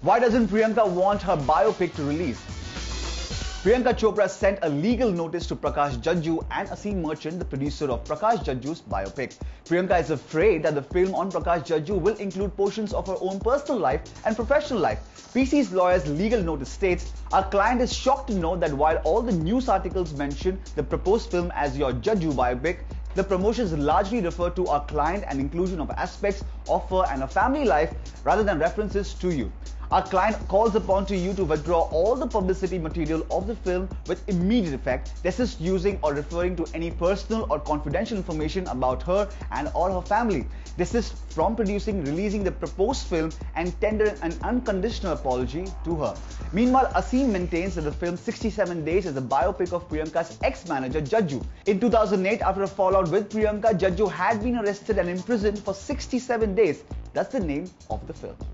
Why doesn't Priyanka want her biopic to release? Priyanka Chopra sent a legal notice to Prakash Jaju and Aseem Merchant, the producer of Prakash Jaju's biopic. Priyanka is afraid that the film on Prakash Jaju will include portions of her own personal life and professional life. PC's lawyer's legal notice states, "Our client is shocked to know that while all the news articles mention the proposed film as your Jaju biopic, the promotions largely refer to our client and inclusion of aspects of her and her family life rather than references to you. Our client calls upon to you to withdraw all the publicity material of the film with immediate effect. This is using or referring to any personal or confidential information about her and or her family. This is from producing, releasing the proposed film and tender an unconditional apology to her." Meanwhile, Aseem maintains that the film 67 Days is a biopic of Priyanka's ex-manager Jaju. In 2008, after a fallout with Priyanka, Jaju had been arrested and imprisoned for 67 days. That's the name of the film.